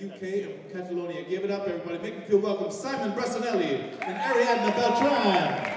UK and from Catalonia. Give it up, everybody. Make them feel welcome. Simon Bressanelli and Ariadna Beltran.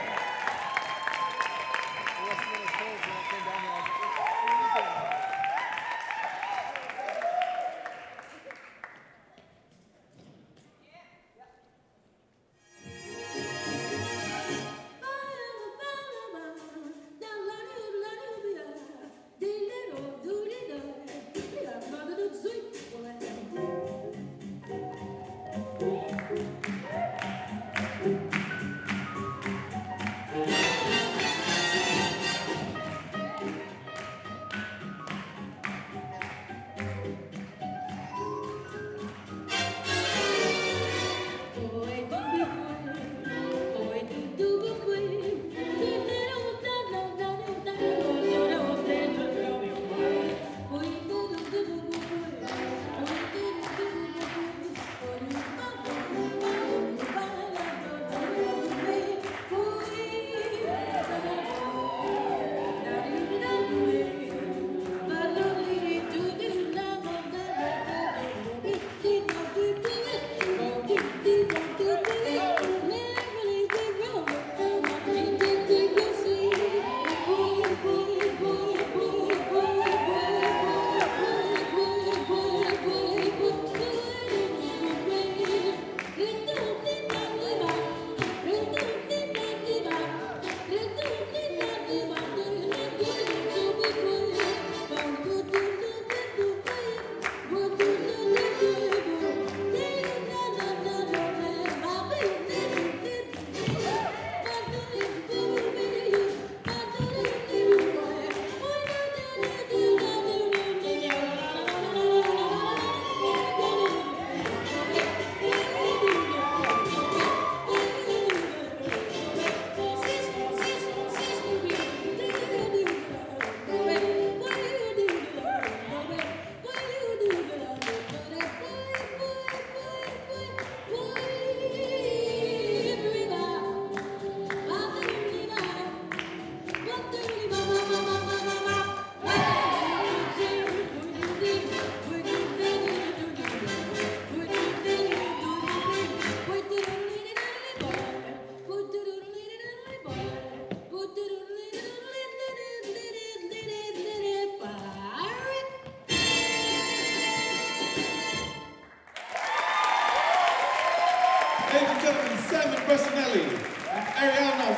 Ladies and gentlemen, Simon Bressanelli and Ariadna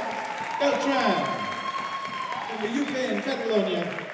Beltran from the UK and Catalonia.